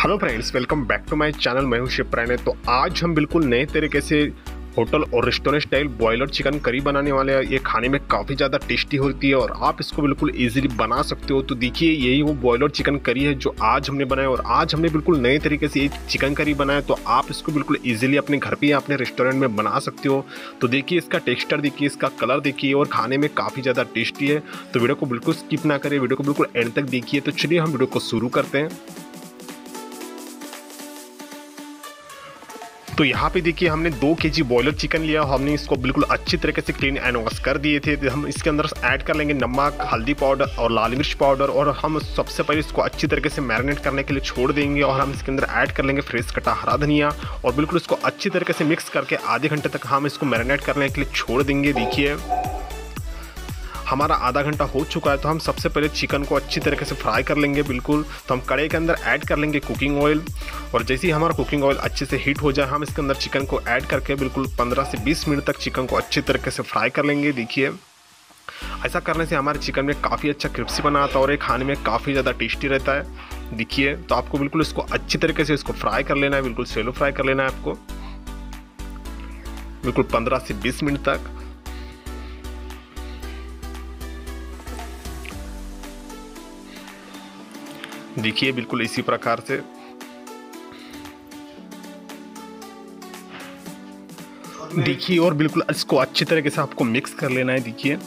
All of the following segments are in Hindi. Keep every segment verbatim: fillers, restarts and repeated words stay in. Hello friends, welcome back to my channel. मैं हूं शिव राणे। तो आज हम बिल्कुल नए तरीके से होटल और restaurant style boiler chicken curry बनाने वाले हैं। ये खाने में काफ़ी ज़्यादा टेस्टी होती है और आप इसको बिल्कुल इजीली बना सकते हो। तो देखिए, यही वो बॉयलर चिकन करी है जो आज हमने बनाया और आज हमने बिल्कुल नए तरीके से ये चिकन करी बनाया। तो आप इसको बिल्कुल इजीली अपने घर पे या अपने रेस्टोरेंट में बना सकते हो। तो देखिए, इसका टेक्स्चर देखिए, इसका कलर देखिए और खाने में काफ़ी ज़्यादा टेस्टी है। तो वीडियो को बिल्कुल स्किप ना करें, वीडियो को बिल्कुल एंड तक देखिए। तो चलिए हम वीडियो को शुरू करते हैं। तो यहाँ पे देखिए, हमने दो केजी बॉयलर चिकन लिया और हमने इसको बिल्कुल अच्छी तरीके से क्लीन एंड वॉश कर दिए थे। तो हम इसके अंदर ऐड कर लेंगे नमक, हल्दी पाउडर और लाल मिर्च पाउडर। और हम सबसे पहले इसको अच्छी तरीके से मैरिनेट करने के लिए छोड़ देंगे। और हम इसके अंदर ऐड कर लेंगे फ्रेश कटा हरा धनिया और बिल्कुल इसको अच्छी तरीके से मिक्स करके आधे घंटे तक हम इसको मैरिनेट करने के लिए छोड़ देंगे। देखिए, हमारा आधा घंटा हो चुका है। तो हम सबसे पहले चिकन को अच्छी तरीके से फ्राई कर लेंगे बिल्कुल। तो हम कढ़ाई के अंदर ऐड कर लेंगे कुकिंग ऑयल और जैसे ही हमारा कुकिंग ऑयल अच्छे से हीट हो जाए, हम इसके अंदर चिकन को ऐड करके बिल्कुल पंद्रह से बीस मिनट तक चिकन को अच्छी तरीके से फ्राई कर लेंगे। देखिए, ऐसा करने से हमारे चिकन में काफ़ी अच्छा क्रिस्पीपन आता है और ये खाने में काफ़ी ज़्यादा टेस्टी रहता है। देखिए, तो आपको बिल्कुल इसको अच्छी तरीके से इसको फ्राई कर लेना है, बिल्कुल शैलो फ्राई कर लेना है आपको बिल्कुल पंद्रह से बीस मिनट तक। देखिए, बिल्कुल इसी प्रकार से। देखिए, और बिल्कुल इसको अच्छी तरीके से आपको मिक्स कर लेना है। देखिए,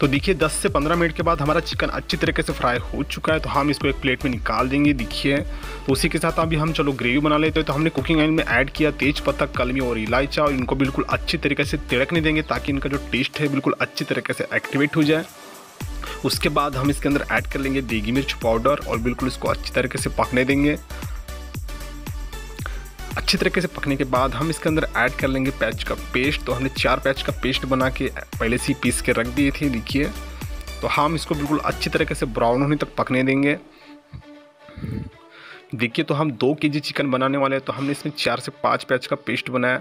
तो देखिए दस से पंद्रह मिनट के बाद हमारा चिकन अच्छी तरीके से फ्राई हो चुका है। तो हम इसको एक प्लेट में निकाल देंगे। देखिए, तो उसी के साथ अभी हम चलो ग्रेवी बना लेते हैं। तो हमने कुकिंग ऑयल में ऐड किया तेज पत्ता, कलमी और इलायची और इनको बिल्कुल अच्छी तरीके से तिड़कने देंगे ताकि इनका जो टेस्ट है बिल्कुल अच्छी तरीके से एक्टिवेट हो जाए। उसके बाद हम इसके अंदर ऐड कर लेंगे देगी मिर्च पाउडर और बिल्कुल इसको अच्छी तरीके से पकने देंगे। अच्छी तरीके से पकने के बाद हम इसके अंदर ऐड कर लेंगे प्याज का पेस्ट। तो हमने चार प्याज का पेस्ट बना के पहले से ही पीस के रख दिए थे। देखिए, तो हम इसको बिल्कुल अच्छी तरीके से ब्राउन होने तक पकने देंगे। देखिए, तो हम दो केजी चिकन बनाने वाले हैं। तो हमने इसमें चार से पाँच प्याज का पेस्ट बनाया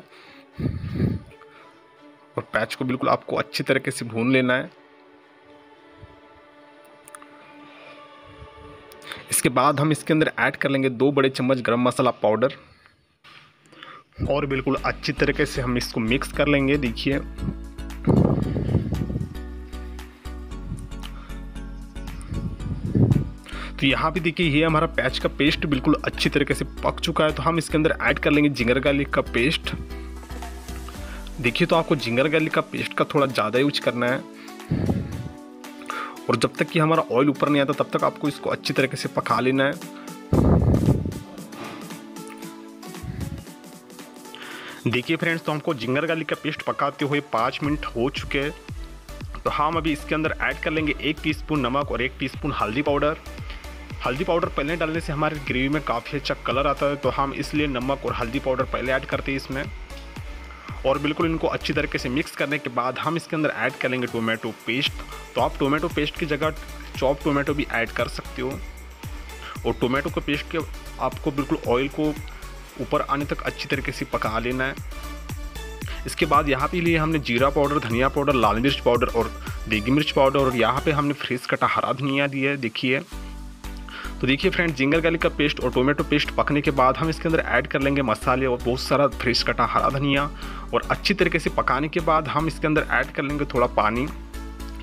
और प्याज को बिल्कुल आपको अच्छी तरीके से भून लेना है। इसके बाद हम इसके अंदर ऐड कर लेंगे दो बड़े चम्मच गरम मसाला पाउडर और बिल्कुल अच्छी तरीके से हम इसको मिक्स कर लेंगे। देखिए, तो यहाँ पे देखिए, ये हमारा प्याज का पेस्ट बिल्कुल अच्छी तरीके से पक चुका है। तो हम इसके अंदर ऐड कर लेंगे जिंजर गार्लिक का पेस्ट। देखिए, तो आपको जिंजर गार्लिक का पेस्ट का थोड़ा ज़्यादा यूज करना है और जब तक कि हमारा ऑयल ऊपर नहीं आता तब तक आपको इसको अच्छी तरीके से पका लेना है। देखिए फ्रेंड्स, तो हमको जिंजर गार्लिक का पेस्ट पकाते हुए पाँच मिनट हो चुके हैं। तो हम अभी इसके अंदर ऐड कर लेंगे एक टीस्पून नमक और एक टीस्पून हल्दी पाउडर। हल्दी पाउडर पहले डालने से हमारी ग्रेवी में काफ़ी अच्छा कलर आता है। तो हम इसलिए नमक और हल्दी पाउडर पहले ऐड करते हैं इसमें और बिल्कुल इनको अच्छी तरीके से मिक्स करने के बाद हम इसके अंदर ऐड कर लेंगे टोमेटो पेस्ट। तो आप टोमेटो पेस्ट की जगह चॉप टोमेटो भी ऐड कर सकते हो और टोमेटो के पेस्ट के आपको बिल्कुल ऑयल को ऊपर आने तक अच्छी तरीके से पका लेना है। इसके बाद यहाँ पे लिए हमने जीरा पाउडर, धनिया पाउडर, लाल मिर्च पाउडर और देगी मिर्च पाउडर और यहाँ पे हमने फ्रेश कटा हरा धनिया दिया है। देखिए, तो देखिए फ्रेंड्स, जिंजर गार्लिक का पेस्ट और टोमेटो पेस्ट पकने के बाद हम इसके अंदर ऐड कर लेंगे मसाले और बहुत सारा फ्रेश कटा हरा धनिया और अच्छी तरीके से पकाने के बाद हम इसके अंदर ऐड कर लेंगे थोड़ा पानी,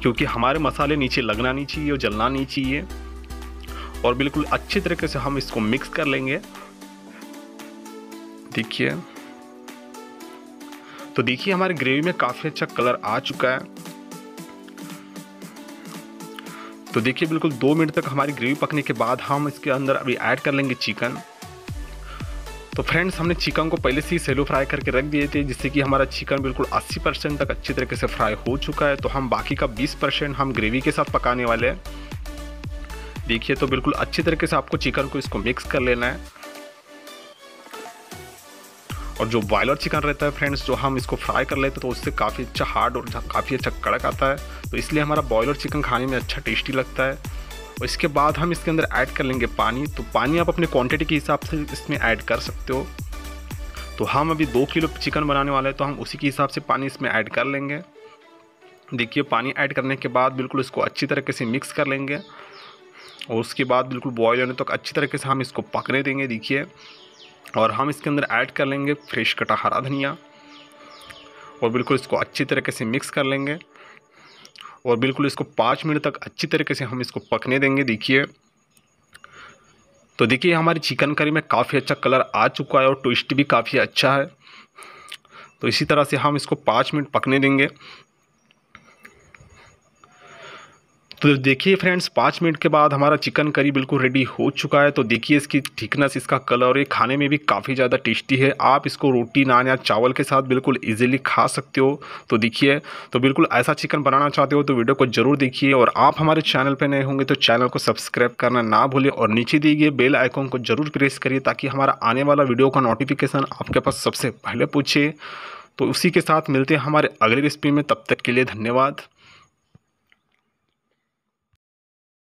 क्योंकि हमारे मसाले नीचे लगना नहीं चाहिए और जलना नहीं चाहिए। और बिल्कुल अच्छी तरीके से हम इसको मिक्स कर लेंगे। देखिए, तो देखिए हमारे ग्रेवी में काफ़ी अच्छा कलर आ चुका है। तो देखिए, बिल्कुल दो मिनट तक हमारी ग्रेवी पकने के बाद हम इसके अंदर अभी ऐड कर लेंगे चिकन। तो फ्रेंड्स, हमने चिकन को पहले से ही शैलो फ्राई करके रख दिए थे जिससे कि हमारा चिकन बिल्कुल अस्सी परसेंट तक अच्छी तरीके से फ्राई हो चुका है। तो हम बाकी का बीस परसेंट हम ग्रेवी के साथ पकाने वाले हैं। देखिए, तो बिल्कुल अच्छी तरीके से आपको चिकन को इसको मिक्स कर लेना है। और जो बॉयलर चिकन रहता है फ्रेंड्स, जो हम इसको फ्राई कर लेते हैं तो उससे काफ़ी अच्छा हार्ड और काफ़ी अच्छा कड़क आता है। तो इसलिए हमारा बॉयलर चिकन खाने में अच्छा टेस्टी लगता है। और इसके बाद हम इसके अंदर ऐड कर लेंगे पानी। तो पानी आप अपने क्वांटिटी के हिसाब से इसमें ऐड कर सकते हो। तो हम अभी दो किलो चिकन बनाने वाले हैं तो हम उसी के हिसाब से पानी इसमें ऐड कर लेंगे। देखिए पानी ऐड करने के बाद बिल्कुल इसको अच्छी तरीके से मिक्स कर लेंगे और उसके बाद बिल्कुल बॉयल होने तक तो अच्छी तरीके से हम इसको पकने देंगे। देखिए और हम इसके अंदर ऐड कर लेंगे फ्रेश कटा हरा धनिया और बिल्कुल इसको अच्छी तरीके से मिक्स कर लेंगे और बिल्कुल इसको पाँच मिनट तक अच्छी तरीके से हम इसको पकने देंगे। देखिए तो देखिए हमारी चिकन करी में काफ़ी अच्छा कलर आ चुका है और टेस्ट भी काफ़ी अच्छा है। तो इसी तरह से हम इसको पाँच मिनट पकने देंगे। तो देखिए फ्रेंड्स पाँच मिनट के बाद हमारा चिकन करी बिल्कुल रेडी हो चुका है। तो देखिए इसकी थिकनेस, इसका कलर और ये खाने में भी काफ़ी ज़्यादा टेस्टी है। आप इसको रोटी, नान या चावल के साथ बिल्कुल इजीली खा सकते हो। तो देखिए तो बिल्कुल ऐसा चिकन बनाना चाहते हो तो वीडियो को ज़रूर देखिए और आप हमारे चैनल पर नए होंगे तो चैनल को सब्सक्राइब करना ना भूलें और नीचे दिए गए बेल आइकॉन को ज़रूर प्रेस करिए ताकि हमारा आने वाला वीडियो का नोटिफिकेशन आपके पास सबसे पहले पहुँचे। तो उसी के साथ मिलते हैं हमारे अगली रेसिपी में, तब तक के लिए धन्यवाद।